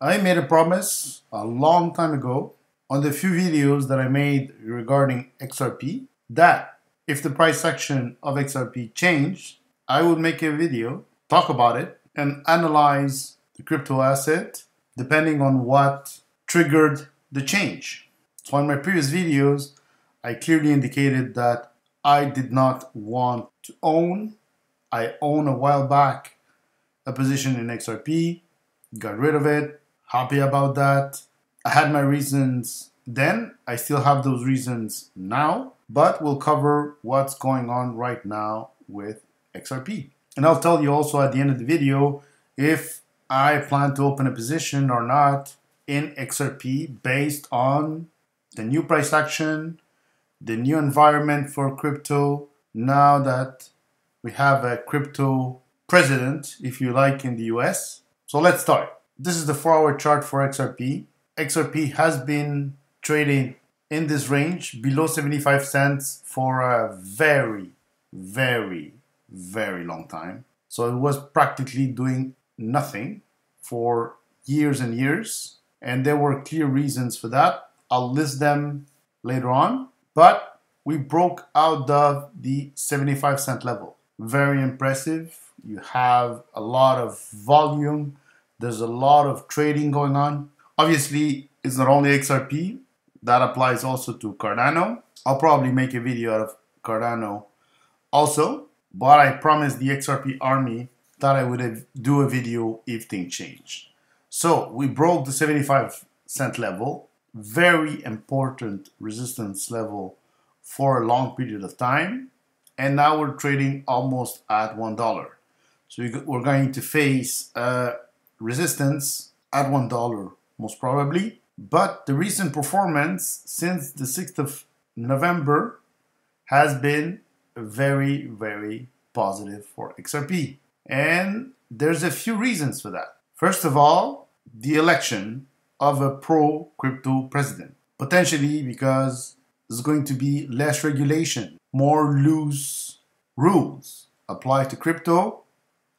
I made a promise a long time ago on the few videos that I made regarding XRP that if the price action of XRP changed, I would make a video, talk about it, and analyze the crypto asset depending on what triggered the change. So in my previous videos, I clearly indicated that I did not want to own. I owned a while back a position in XRP, got rid of it, happy about that. I had my reasons then, I still have those reasons now, but we'll cover what's going on right now with XRP. And I'll tell you also at the end of the video if I plan to open a position or not in XRP based on the new price action, the new environment for crypto, now that we have a crypto president, if you like, in the US. So let's start. This is the 4-hour chart for XRP. XRP has been trading in this range below 75 cents for a very, very, very long time. So it was practically doing nothing for years and years. And there were clear reasons for that. I'll list them later on. But we broke out of the 75 cent level. Very impressive. You have a lot of volume. There's a lot of trading going on. Obviously, it's not only XRP. That applies also to Cardano. I'll probably make a video out of Cardano also. But I promised the XRP army that I would do a video if things change. So we broke the 75 cent level. Very important resistance level for a long period of time. And now we're trading almost at $1. So we're going to face resistance at $1 most probably. But the recent performance since the 6th of November has been very, very positive for XRP. And there's a few reasons for that. First of all, the election of a pro-crypto president. Potentially because there's going to be less regulation, more loose rules applied to crypto.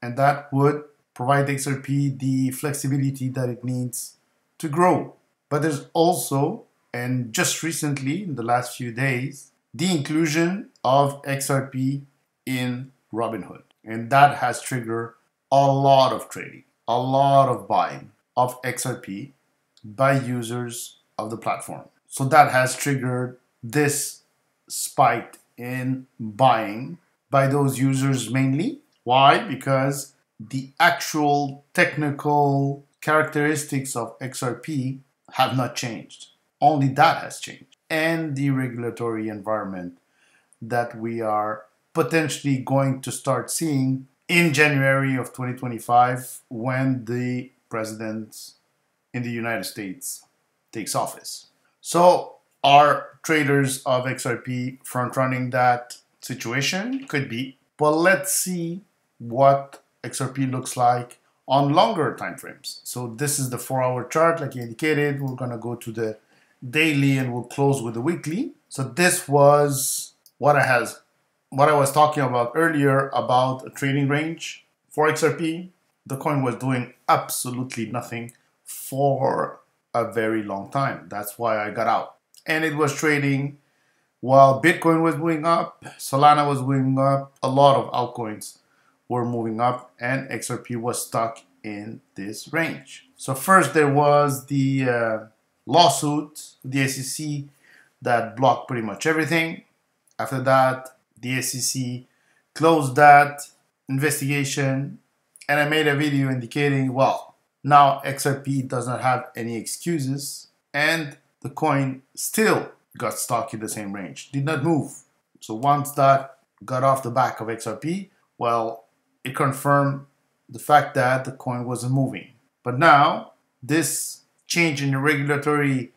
And that would provide XRP the flexibility that it needs to grow. But there's also, and just recently, in the last few days, the inclusion of XRP in Robinhood. And that has triggered a lot of trading, a lot of buying of XRP by users of the platform. So that has triggered this spike in buying by those users mainly. Why? Because the actual technical characteristics of XRP have not changed. Only that has changed. And the regulatory environment that we are potentially going to start seeing in January of 2025 when the president in the United States takes office. So are traders of XRP front-running that situation? Could be. But let's see what XRP looks like on longer time frames. So this is the 4-hour chart, like I indicated. We're gonna go to the daily and we'll close with the weekly. So this was what I was talking about earlier about a trading range for XRP. The coin was doing absolutely nothing for a very long time. That's why I got out. And it was trading while Bitcoin was moving up, Solana was moving up, a lot of altcoins were moving up, and XRP was stuck in this range. So first there was the lawsuit, the SEC, that blocked pretty much everything. After that, the SEC closed that investigation, and I made a video indicating, well, now XRP does not have any excuses, and the coin still got stuck in the same range, did not move. So once that got off the back of XRP, well, it confirmed the fact that the coin wasn't moving. But now, this change in the regulatory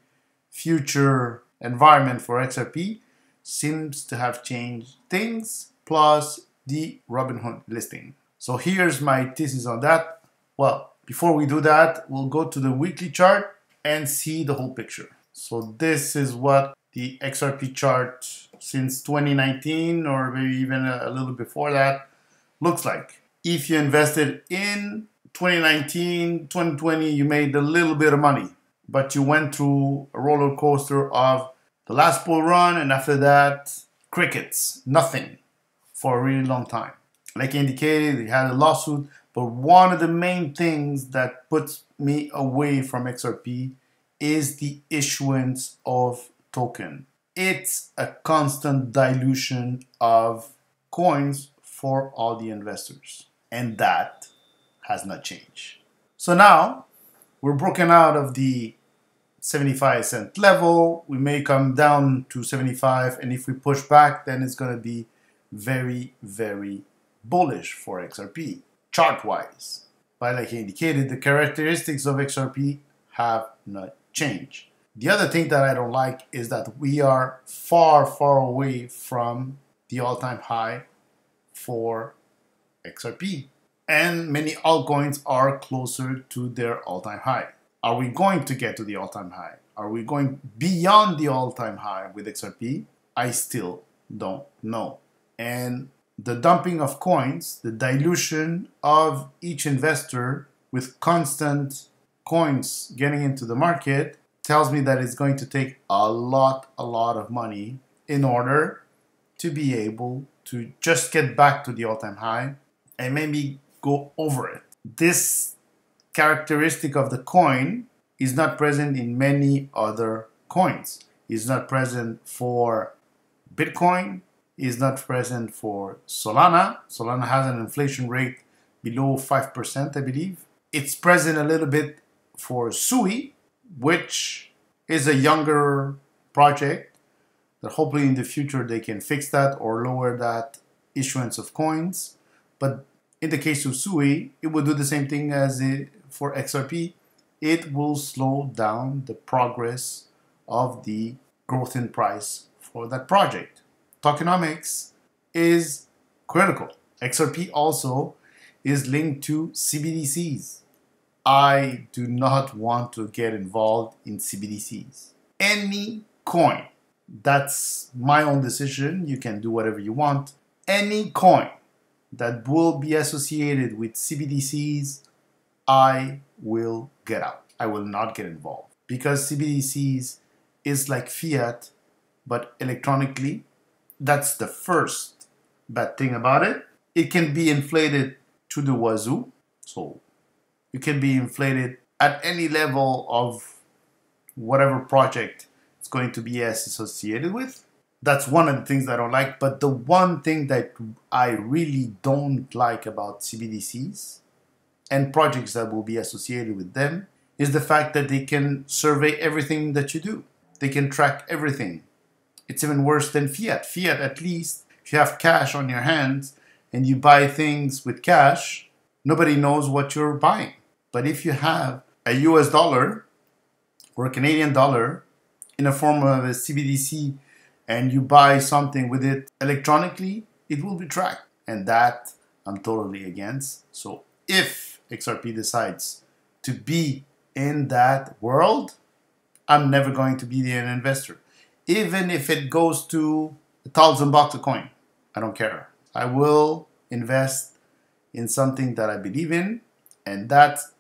future environment for XRP seems to have changed things, plus the Robinhood listing. So here's my thesis on that. Well, before we do that, we'll go to the weekly chart and see the whole picture. So this is what the XRP chart since 2019 or maybe even a little before that looks like. If you invested in 2019, 2020, you made a little bit of money, but you went through a roller coaster of the last bull run, and after that, crickets, nothing for a really long time. Like I indicated, you had a lawsuit, but one of the main things that puts me away from XRP is the issuance of token. It's a constant dilution of coins for all the investors, and that has not changed. So now we're broken out of the 75-cent level. We may come down to 75, and if we push back, then it's going to be very, very bullish for XRP chart-wise. But like I indicated, the characteristics of XRP have not changed. The other thing that I don't like is that we are far, far away from the all-time high for XRP. And many altcoins are closer to their all-time high. Are we going to get to the all-time high? Are we going beyond the all-time high with XRP? I still don't know. And the dumping of coins, the dilution of each investor with constant coins getting into the market tells me that it's going to take a lot of money in order to be able to just get back to the all-time high and maybe go over it. This characteristic of the coin is not present in many other coins. It's not present for Bitcoin. It's not present for Solana. Solana has an inflation rate below 5%, I believe. It's present a little bit for Sui, which is a younger project that hopefully in the future they can fix that or lower that issuance of coins. But in the case of Sui, it will do the same thing as for XRP. It will slow down the progress of the growth in price for that project. Tokenomics is critical. XRP also is linked to CBDCs. I do not want to get involved in CBDCs. Any coin, that's my own decision. You can do whatever you want. Any coin that will be associated with CBDCs, I will get out. I will not get involved because CBDCs is like fiat, but electronically. That's the first bad thing about it. It can be inflated to the wazoo. So it can be inflated at any level of whatever project it's going to be associated with. That's one of the things that I don't like. But the one thing that I really don't like about CBDCs and projects that will be associated with them is the fact that they can survey everything that you do. They can track everything. It's even worse than fiat. Fiat, at least, if you have cash on your hands and you buy things with cash, nobody knows what you're buying. But if you have a US dollar or a Canadian dollar in the form of a CBDC and you buy something with it electronically, it will be tracked. And that I'm totally against. So if XRP decides to be in that world, I'm never going to be an investor. Even if it goes to $1,000 a coin, I don't care. I will invest in something that I believe in, and that's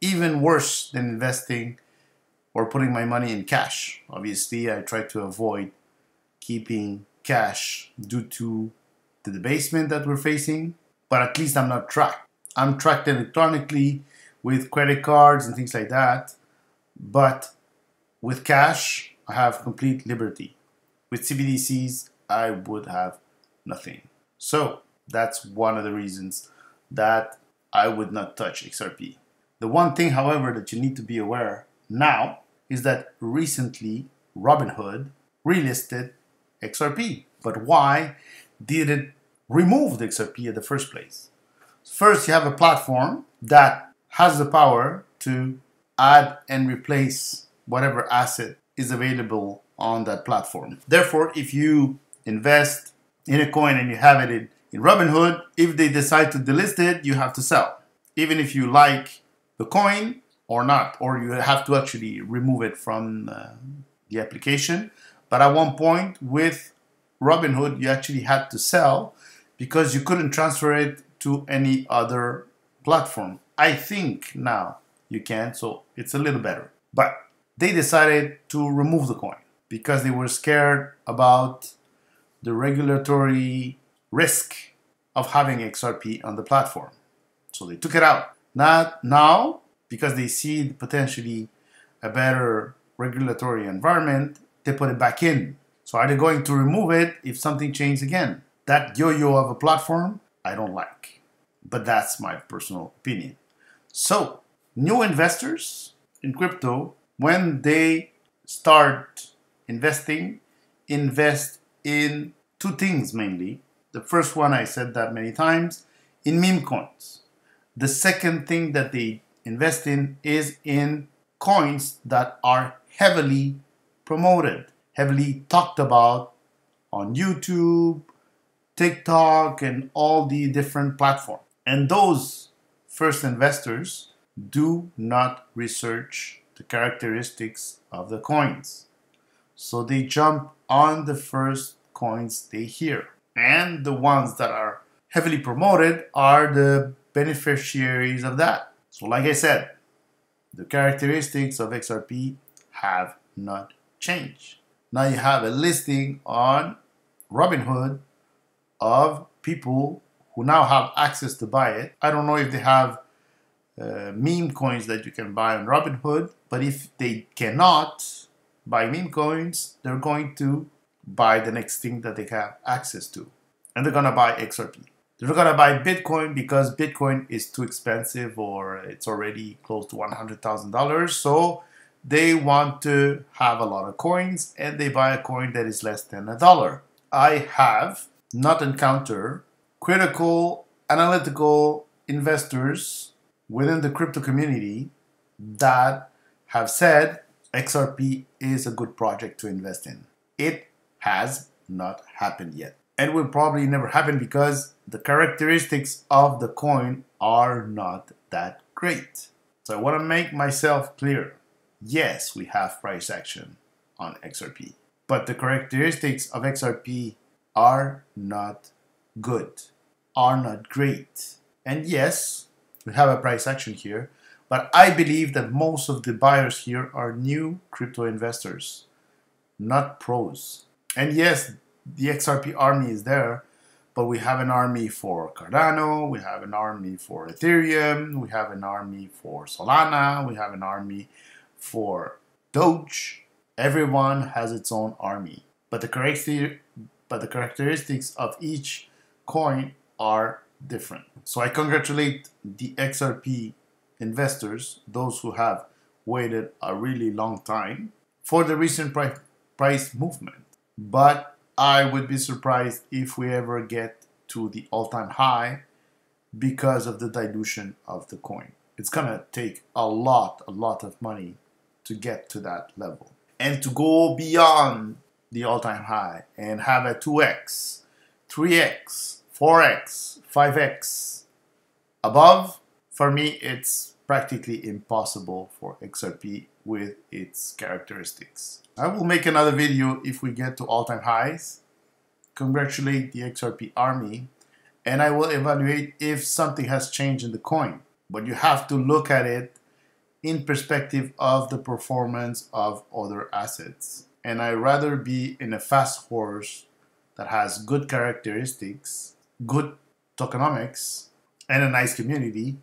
even worse than investing or putting my money in cash. Obviously, I try to avoid keeping cash due to the debasement that we're facing, but at least I'm not tracked. I'm tracked electronically with credit cards and things like that, but with cash, I have complete liberty. With CBDCs, I would have nothing. So that's one of the reasons that I would not touch XRP. The one thing, however, that you need to be aware now is that recently Robinhood relisted XRP. But why did it remove the XRP in the first place? First, you have a platform that has the power to add and replace whatever asset is available on that platform. Therefore, if you invest in a coin and you have it in Robinhood, if they decide to delist it, you have to sell, even if you like the coin or not, or you have to actually remove it from the application. But at one point with Robinhood, you actually had to sell because you couldn't transfer it to any other platform I think now you can, so it's a little better. But they decided to remove the coin because they were scared about the regulatory risk of having XRP on the platform. So they took it out. Not now, because they see potentially a better regulatory environment, they put it back in. So are they going to remove it if something changes again? That yo-yo of a platform, I don't like. But that's my personal opinion. So new investors in crypto, when they start investing, invest in two things mainly. The first one, I said that many times, in meme coins. The second thing that they invest in is in coins that are heavily promoted, heavily talked about on YouTube, TikTok, and all the different platforms. And those first investors do not research the characteristics of the coins. So they jump on the first coins they hear. And the ones that are heavily promoted are the beneficiaries of that. So like I said, the characteristics of XRP have not changed. Now you have a listing on Robinhood of people who now have access to buy it. I don't know if they have meme coins that you can buy on Robinhood, but if they cannot buy meme coins, they're going to buy the next thing that they have access to. And they're gonna buy XRP. They're not gonna buy Bitcoin because Bitcoin is too expensive or it's already close to $100,000. So they want to have a lot of coins and they buy a coin that is less than $1. I have not encountered critical, analytical investors within the crypto community that have said XRP is a good project to invest in. It has not happened yet. And will probably never happen because the characteristics of the coin are not that great. So I want to make myself clear. Yes, we have price action on XRP, but the characteristics of XRP are not good, are not great. And yes, we have a price action here, but I believe that most of the buyers here are new crypto investors, not pros. And yes, the XRP army is there, but we have an army for Cardano, we have an army for Ethereum, we have an army for Solana, we have an army for Doge. Everyone has its own army, but the characteristics of each coin are different. So I congratulate the XRP investors, those who have waited a really long time for the recent price movement. But I would be surprised if we ever get to the all-time high because of the dilution of the coin. It's gonna take a lot of money to get to that level. And to go beyond the all-time high and have a 2x, 3x, 4x, 5x above, for me it's practically impossible for XRP with its characteristics. I will make another video if we get to all-time highs, congratulate the XRP army, and I will evaluate if something has changed in the coin. But you have to look at it in perspective of the performance of other assets. And I'd rather be in a fast horse that has good characteristics, good tokenomics, and a nice community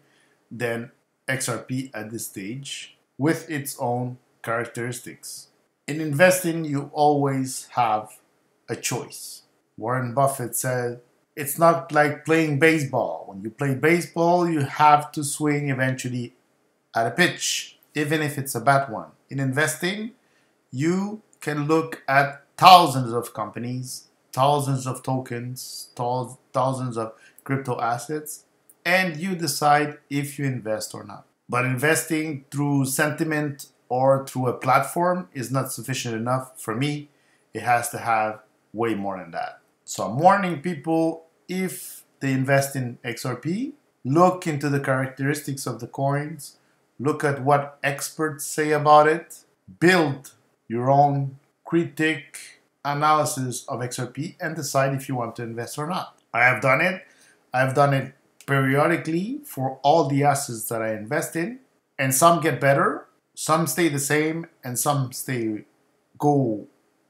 than XRP at this stage with its own characteristics. In investing, you always have a choice. Warren Buffett said, it's not like playing baseball. When you play baseball, you have to swing eventually at a pitch, even if it's a bad one. In investing, you can look at thousands of companies, thousands of tokens, thousands of crypto assets, and you decide if you invest or not. But investing through sentiment or through a platform is not sufficient enough for me. It has to have way more than that. So I'm warning people, if they invest in XRP, look into the characteristics of the coins, look at what experts say about it, build your own critic analysis of XRP and decide if you want to invest or not. I have done it. I've done it periodically for all the assets that I invest in, and some get better, some stay the same, and some go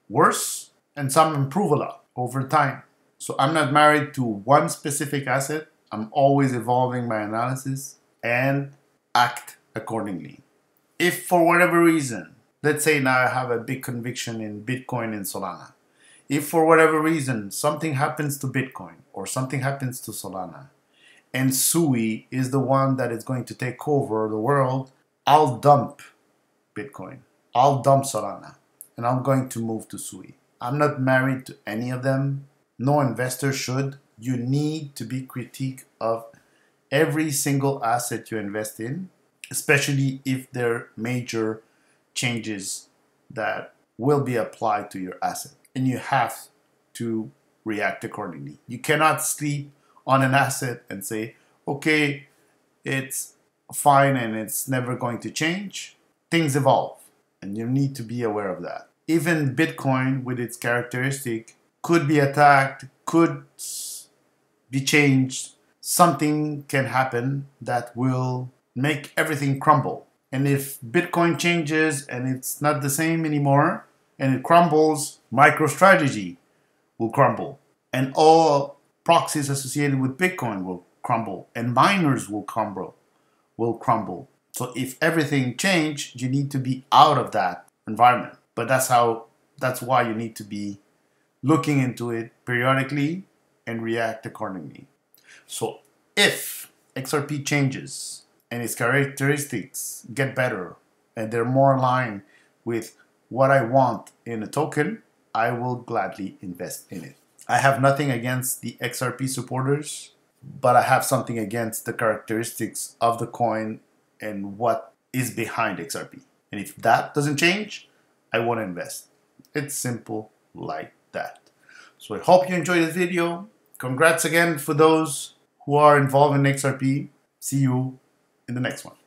worse, and some improve a lot over time. So I'm not married to one specific asset. I'm always evolving my analysis and act accordingly. If for whatever reason, let's say now I have a big conviction in Bitcoin and Solana. If for whatever reason something happens to Bitcoin or something happens to Solana and Sui is the one that is going to take over the world, I'll dump Bitcoin, I'll dump Solana, and I'm going to move to Sui. I'm not married to any of them. No investor should. You need to be critique of every single asset you invest in, especially if there are major changes that will be applied to your asset. And you have to react accordingly. You cannot sleep on an asset and say, okay, it's fine and it's never going to change. Things evolve, and you need to be aware of that. Even Bitcoin, with its characteristic, could be attacked, could be changed. Something can happen that will make everything crumble. And if Bitcoin changes and it's not the same anymore, and it crumbles, MicroStrategy will crumble, and all proxies associated with Bitcoin will crumble, and miners will crumble. So if everything changed, you need to be out of that environment. But that's why you need to be looking into it periodically and react accordingly. So if XRP changes and its characteristics get better and they're more aligned with what I want in a token, I will gladly invest in it. I have nothing against the XRP supporters, but I have something against the characteristics of the coin and what is behind XRP. And if that doesn't change, I won't invest. It's simple like that. So I hope you enjoyed this video. Congrats again for those who are involved in XRP. See you in the next one.